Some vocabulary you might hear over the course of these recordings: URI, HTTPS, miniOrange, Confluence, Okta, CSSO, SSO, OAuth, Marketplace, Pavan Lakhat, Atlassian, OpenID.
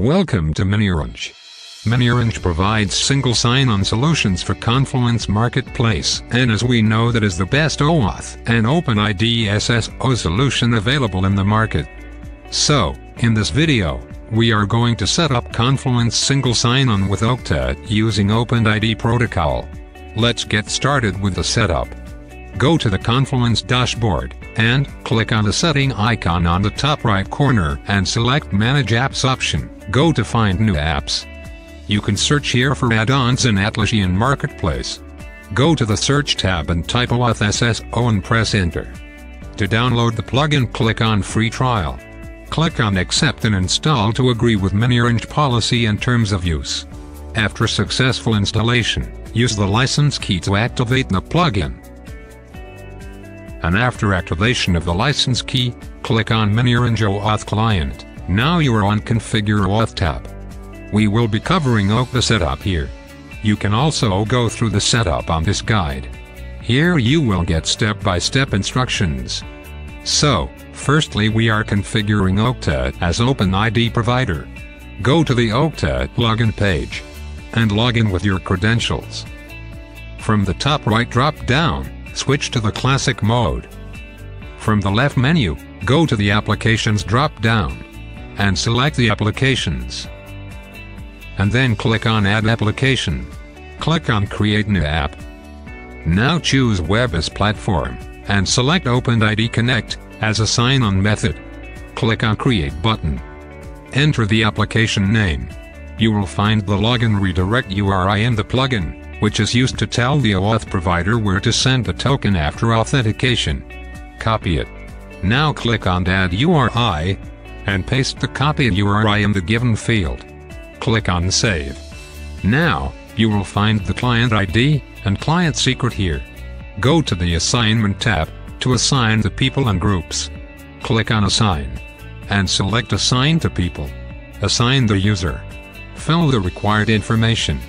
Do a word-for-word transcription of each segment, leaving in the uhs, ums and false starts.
Welcome to miniOrange. miniOrange provides single sign-on solutions for Confluence Marketplace, and as we know that is the best OAuth and OpenID C S S O solution available in the market. So, in this video, we are going to set up Confluence single sign-on with Okta using OpenID protocol. Let's get started with the setup. Go to the Confluence dashboard, and click on the setting icon on the top right corner and select Manage Apps option. Go to Find New Apps. You can search here for add-ons in Atlassian Marketplace. Go to the Search tab and type OAuth C S S O and press Enter. To download the plugin, click on Free Trial. Click on Accept and Install to agree with miniOrange policy and terms of use. After successful installation, use the license key to activate the plugin. And after activation of the license key, click on miniOrange OAuth Client. Now you are on Configure OAuth tab. We will be covering Okta setup here. You can also go through the setup on this guide. Here you will get step-by-step instructions. So, firstly we are configuring Okta as OpenID provider. Go to the Okta login page and log in with your credentials. From the top right drop-down, switch to the classic mode. From the left menu, go to the applications drop-down and select the applications. And then click on Add Application. Click on Create New App. Now choose Web as Platform and select OpenID Connect as a sign-on method. Click on Create button. Enter the application name. You will find the login redirect U R I in the plugin, which is used to tell the OAuth provider where to send the token after authentication. Copy it. Now click on Add U R I, and paste the copied U R I in the given field. Click on Save. Now, you will find the client I D and client secret here. Go to the Assignment tab to assign the people and groups. Click on Assign, and select Assign to People. Assign the user. Fill the required information,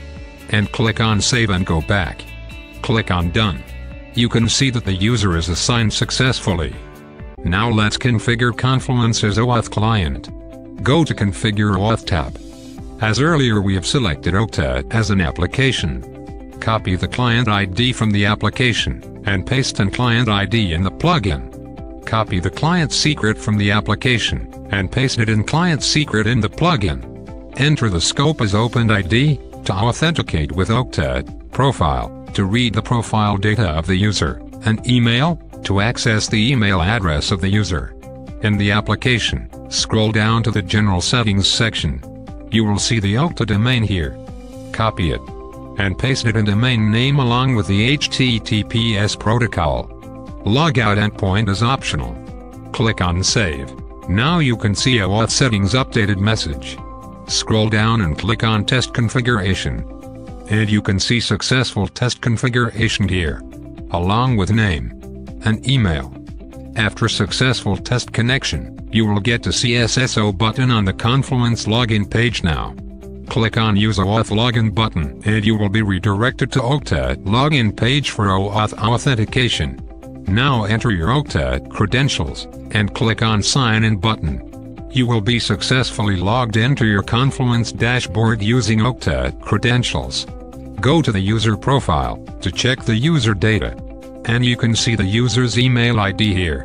and click on Save and go back. Click on Done. You can see that the user is assigned successfully. Now let's configure Confluence as OAuth client. Go to Configure OAuth tab. As earlier we have selected Okta as an application. Copy the client I D from the application, and paste in client I D in the plugin. Copy the client secret from the application, and paste it in client secret in the plugin. Enter the scope as OpenID, to authenticate with Okta, profile, to read the profile data of the user, and email, to access the email address of the user. In the application, scroll down to the General Settings section. You will see the Okta domain here. Copy it, and paste it in domain name along with the H T T P S protocol. Logout endpoint is optional. Click on Save. Now you can see OAuth settings updated message. Scroll down and click on Test Configuration. And you can see successful test configuration here, along with name and email. After successful test connection, you will get the C S S O button on the Confluence login page now. Click on Use OAuth Login button and you will be redirected to Okta login page for OAuth authentication. Now enter your Okta credentials and click on Sign In button. You will be successfully logged into your Confluence dashboard using Okta credentials. Go to the user profile to check the user data. And you can see the user's email I D here.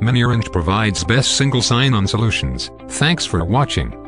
miniOrange provides best single sign-on solutions. Thanks for watching.